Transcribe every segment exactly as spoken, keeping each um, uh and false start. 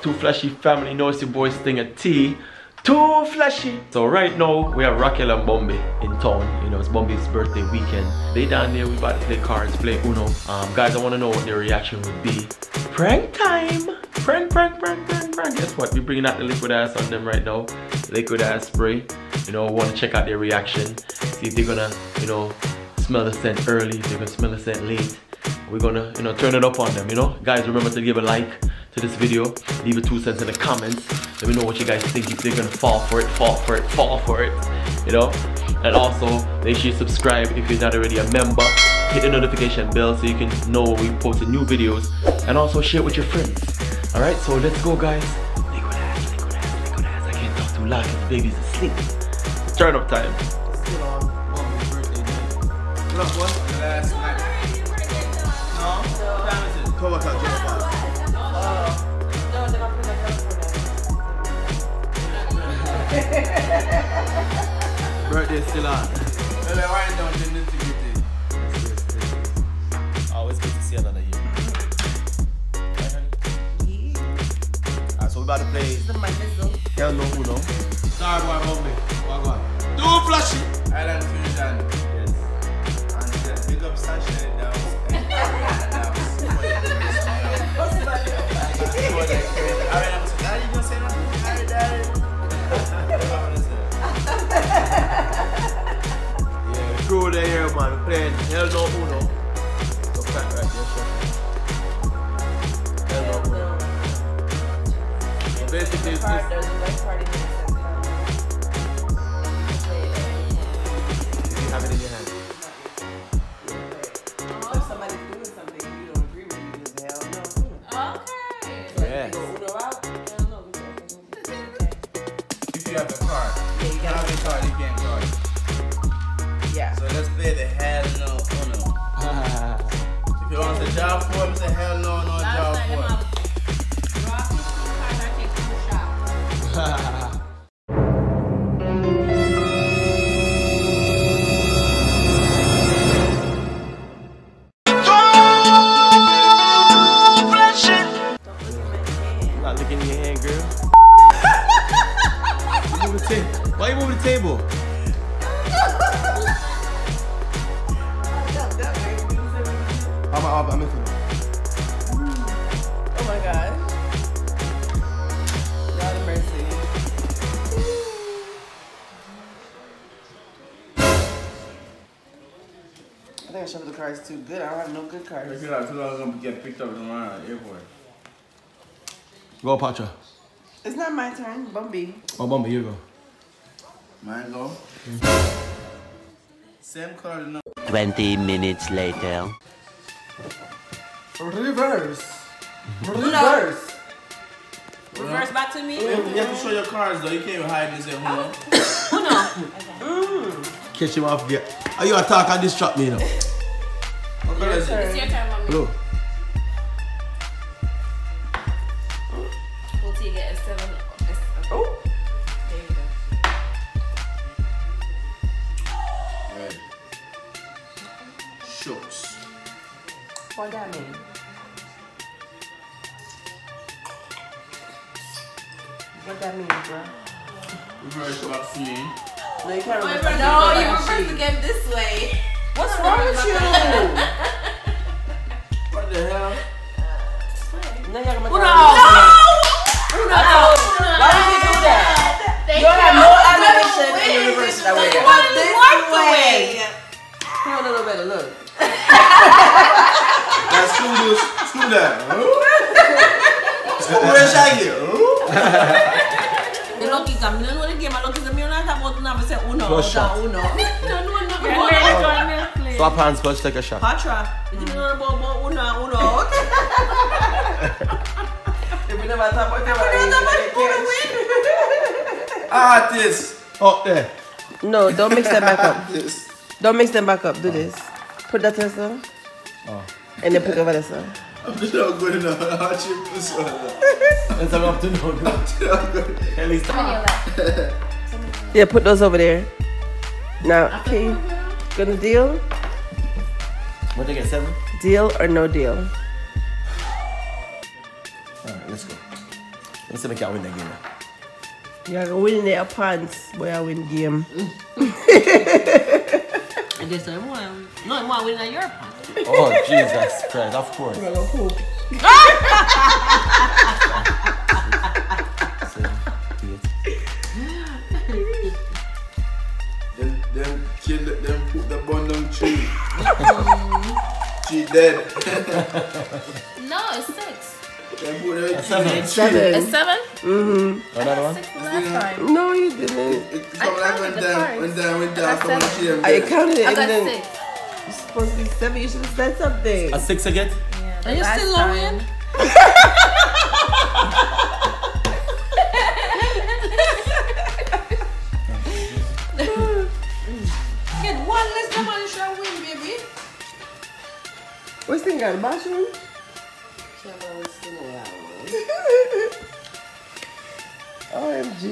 up, two Flashy family? Now it's your boy Stingah Tee, two Flashy. So right now we are Raquel and Bombay in town. You know, it's Bombay's birthday weekend. They down there, we about to play cards, play Uno. Um, guys, I want to know what their reaction would be. Prank time! Prank, prank, prank, prank, prank. Guess what? We're bringing out the Liquid Ass on them right now. Liquid Ass spray. You know, want to check out their reaction. See if they're gonna, you know, smell the scent early. If they're gonna smell the scent late. We're gonna, you know, turn it up on them. You know, guys, remember to give a like to this video. Leave a two cents in the comments. Let me know what you guys think. If they're gonna fall for it, fall for it, fall for it. You know. And also, make sure you subscribe if you're not already a member. Hit the notification bell so you can know when we post new videos. And also share with your friends. All right, so let's go, guys. Liquid Ass, Liquid Ass, Liquid Ass. I can't talk too loud because the baby's asleep. Turn up time. Still on Mommy's birthday night. What up, what? The last night. No? What time is it? twelve o'clock, twelve o'clock. No, they're not putting a cup for them. Birthday's still on. Well, they're right down to the nitty-gritty. Always good to see another year. About to play. This is the yeah, no, no. Sorry, boy, homie. Wagwan. two Flashy. Island Fusion. Yes. And then big up Sasha and down. Daddy, you don't say nothing. Daddy, daddy. Yeah, we through the air, man. We're playing Hell No Uno. So, right there, sure. Hell No Uno. Basically, it's just... There's a nice party in the house. You have it in your hand. Oh, if somebody's doing something and you don't agree with you, just hell no. Okay. So yes. You go out, hell no. If you have a card, yeah, you, you have a card, you can't card. Yeah. So let's play the hell no, uno. Ah. If you want to job for him, say hell no, no job for him. Why are you moving the table? I'm, I'm, I'm missing it. Oh my gosh. God of mercy. I think I shoved the cards too good. I don't have no good cards. I feel like I was going to get picked up in the airport. Go, Patra. It's not my turn. Bumby. Oh, Bumby, you go. Mango. Mm-hmm. Same color, no. twenty minutes later. Reverse. Reverse. No. Reverse back to me. You have, you have to show your cards though. You can't even hide this at home. Who knows? Catch him off guard. Are you attack and distract me now? What color is it? It's your turn, mommy. Blue. We'll take it as seven. Oh. Shorts. What that mean? What that mean, bro? Reverse vaccine. No, you can't reverse. No, you reverse the game this way. What's wrong with you? What the hell? No, you're gonna make Uno. No! Uno out. Why would you do that? You have no animation in the reverse that way. This way. Feel a little better. Look. That's true, dude. Screw that. Where's Shaggy? You don't keep coming. You don't keep coming. You don't have to have say uno. Close shot. Uno. No, no, no. Uno. Swap hands first. Take a shot. Patra. You don't know about uno, uno. If you never talk about it, artist. Oh, there. No, don't mix them back up. Don't mix them back up. Do this. Put that in some. Oh. And then pick over the sun. I'm just not good enough. I'll chip this one. That's enough to know. At least. Yeah, put those over there. Now, okay. Gonna deal? What do you get? Seven? Deal or no deal? Alright, let's go. Let me see if I win the game. You're gonna win their pants, boy. I win game. I guess I won. No, I want to win your pants. Oh, Jesus Christ, of course. You're gonna hoop. Them, them kill them, put the bun on tree. She dead. No, it's six. A seven. A seven? A seven? Mm-hmm. Another one? Six last time. No, you didn't. It's not like when down, when down, when down, someone cheered. I counted it. I got six. You're supposed to be seven. You should have said something. A six again? Yeah. Are you still low in? Get one less number and you shall win, baby. What's the girl? Bathroom? O M G.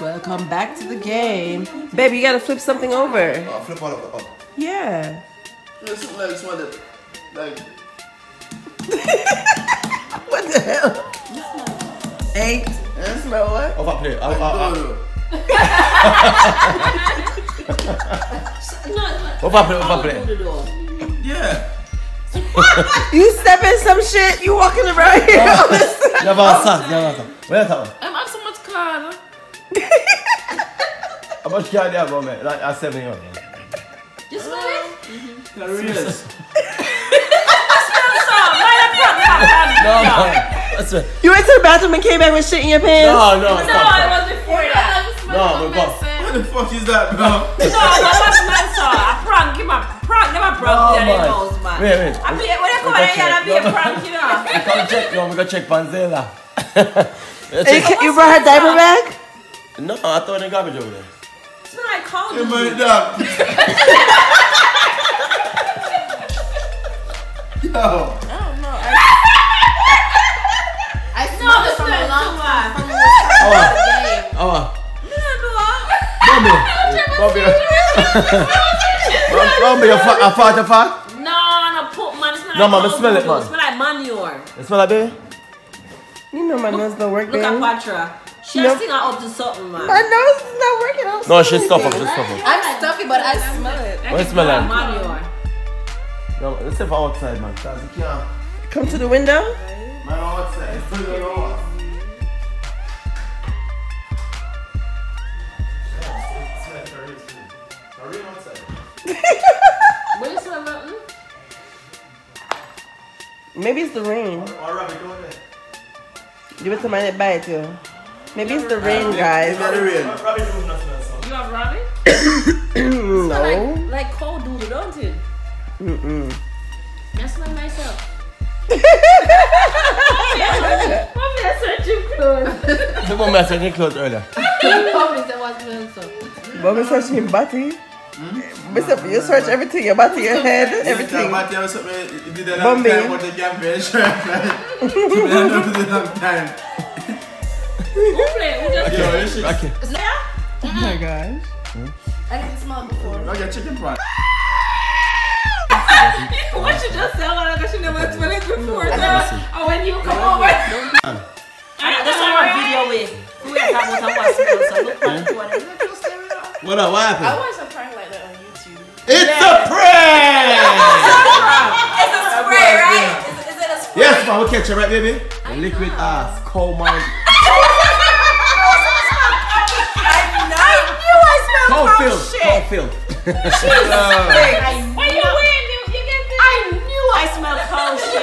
Welcome back to the game. Baby, you gotta flip something over. Oh, flip all over. Oh. Yeah. It's like something like. What the hell? Eight. That's my what? Overplay. Overplay. No, yeah. You step in some shit, you walking around here. Never saw, never saw. Where's that? I'm up so much card. How much card do you have, man? Like I said, man. Just really? Serious. No, you went to the bathroom and came back with shit in your pants. No, no, no. I was before that. No, but what the fuck is that, bro? No, that's what man saw. A prank, give him a prank. Never prank there, he knows, man. Wait, wait. I mean, when I come out here, I be a prank, you know. We can't check, no, we gotta check Panzella. You brought her diaper bag? No, I throw it in the garbage over there. It's not like cold. You made that. Yo. I don't know. I smelled it from a long time. Oh, oh. Don't be, don't be, don't be a fat, a fat, a fat. No, no, poop, man. It's not no, like man, smell it, man. It smell like manure. It smell like baby. You know my look, nose don't work. Look at Patra. She no. She's not up to something, man. My nose is not working. I'm no, she's stuffed up. She's stuffed up. I'm stuffy, but I smell it. What smell like? Manure. No, let's step outside, man. Come to the window. Man, outside. It's still going. Maybe it's the rain. Give it to my bite too. Maybe it's the rain, guys. You have rabbit? No. Like, like cold doodle, don't it? Mm mm. That's not myself. Mommy, I searched your clothes. The moment I searched your clothes earlier. Mommy, that was myself. Mommy searched your body. Hmm? Mister, you search everything, your body, your head, everything. Bombay. Okay. Oh my gosh. I didn't smell before. I got chicken fries. What you just said, I got you never smelled it before. Oh, when you come over. That's why I'm video with. Who is that? What up? What happened? I watched a prank like that on YouTube. It's yeah. a prank! It's a spray, right? Is, is it a spray? Yes, ma'am. We'll catch you, right, baby? I Liquid know. Ass. Coal mine. I knew I smelled coal filled. Coal filled. When you win, you, you get this. I knew I smelled coal shit.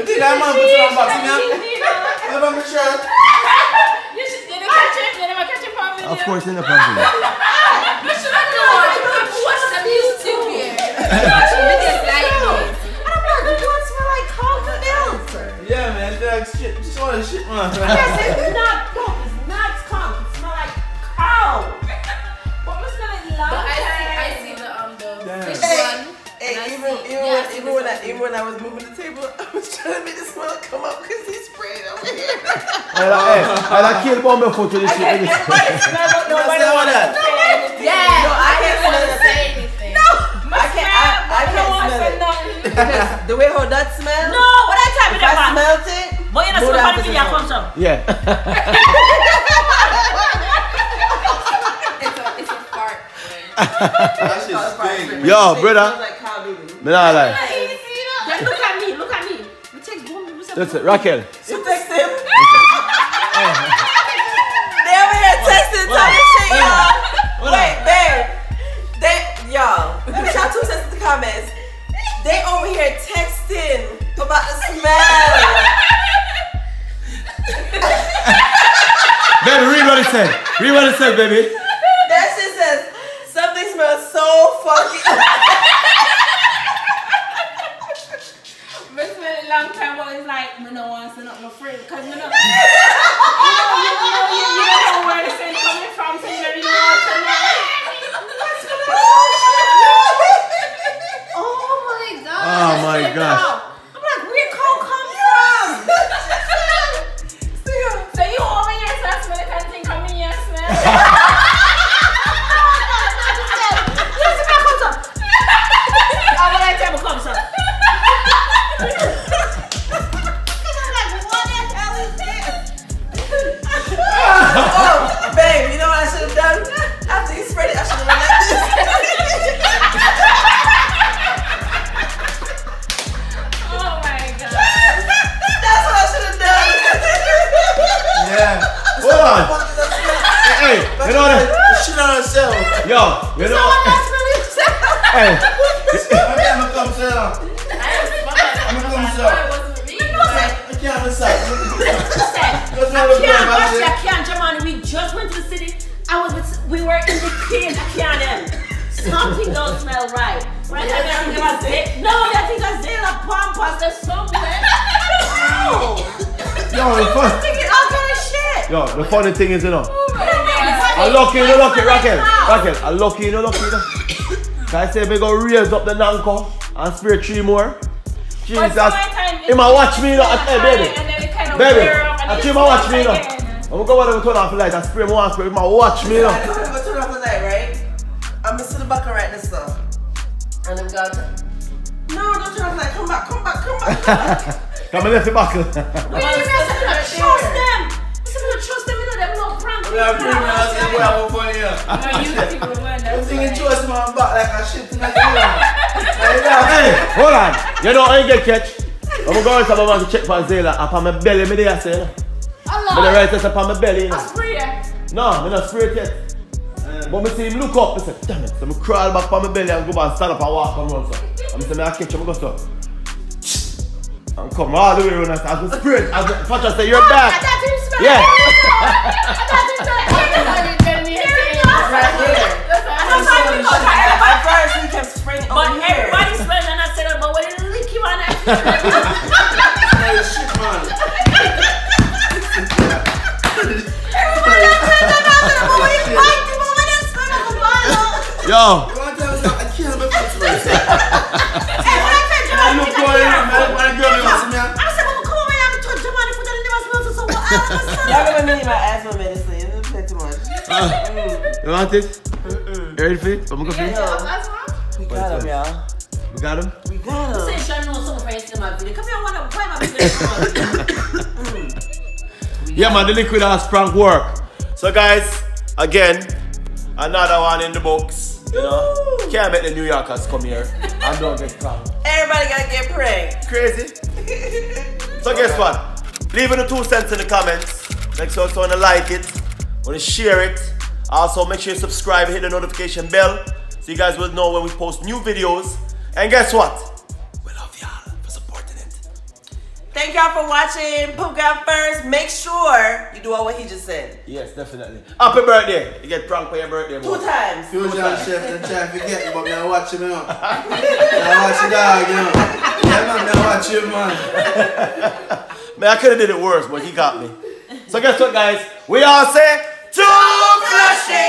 But did that man put it on box, you know? Shirt. You should did it catch it, did it catch it? Of course, in the pantry. What should I do? What's the music here? I'm like, you don't smell like coffee milk. Yeah, man, like shit. Just want to shit, man. Yes, it's not coke. It's not coke. It smells like cow. What was smelling like? But I see, I see the um the fish one. Hey, even even when even when I even when I was moving the table, I was trying to make the smell come up because he sprayed over here. I like kill bomb before to this shit. Nobody smell that. Yes. No, I, I can't smell it. Say anything. No. My I can't. Smell, I, I can't no smell it. Because the way how that smells. No. What I type in the I smelled it. But you know, somebody from your country. Yeah. It's a, it's a fart. That shit stinks. Yo, brother. Me not lie. Look at me. Look at me. We take boom. That's it, Raquel. You text him. They over here texting, talking shit, y'all. Wait, babe. They, y'all. Y'all two cents in the comments. They over here texting about the smell. Baby, read what it said. Read what it said, baby. That shit says something smells so fucking. Been smelling a long time, but it's like me no want to not my friend because me no. You know, you know, you know, you know where the scent coming from, so you don't want to know. Oh my god. Oh my gosh. I'm like, where cold come from? So you over here so I smell it and think I'm in your smell. The funny thing is, you know, I lock you, you lock it, Raquel. Raquel, I lock you, you lock it. Can I say we go raise up the nanko and spray three more? Jesus, he might watch me, you know, I tell baby. Baby, I keep my watch me, you know. I'm going to turn off the light and spray more and spray, he might watch me, you know. I'm going to turn off the light, right? I'm going to the back and write this stuff. And I'm going to, no, don't turn off the light, come back, come back, come back, come back. Come and lift it back. Wait, you guys them. We are bringing us in where I'm going here. I'm thinking trust my back like a shit in the ground. Hey, hold on. You know I ain't get catch. I'm going to someone to check for Zayla up on my belly. Me there, say. Allah. Me the right is up on my belly. I spray it. No, I'm not spray it yet. Mm. But I see him look up. I said, damn it. So I crawl back on my belly and go back and stand up and walk and run. So. I said, I catch him. I go so. And come all the way around. I was spray it. I was Patra say, you're oh, back. Yeah. At first we kept spraying on here. But everybody smelled and I said, but when it leak you on that shit, man. Everybody else smelled and I said, but when it might be, but when it smelled on the bottle. Yo. I can't remember what's right there. Hey, when I said, you know, I'm going to go to the house. I said, well, come on, I'm going to touch your money for that and never smell to someone else. Y'all going to make my asthma medicine. It's a bit too much. You want it? You ready for it? I'm gonna go for it. We got him, y'all. We got him? We got him. You said Sean knows someone for my video. Come here, I want to buy my video. Yeah, man, the Liquid Ass prank work. So, guys, again, another one in the books. You know, can't make the New Yorkers come here and don't get pranked. Everybody gotta get pranked. Crazy. So, guess okay. what? Leave in the two cents in the comments. Make sure you want to like it, want to share it. Also, make sure you subscribe, hit the notification bell so you guys will know when we post new videos. And guess what? We love y'all for supporting it. Thank y'all for watching. Poop God first. Make sure you do all what he just said. Yes, definitely. Happy birthday. You get pranked for your birthday, boy. Two times. You John Chef and try to forget, but now watch him out. Now watch your dog, you know. Now watch him, man. Man, I could have did it worse, but he got me. So guess what, guys? We all say... two flashy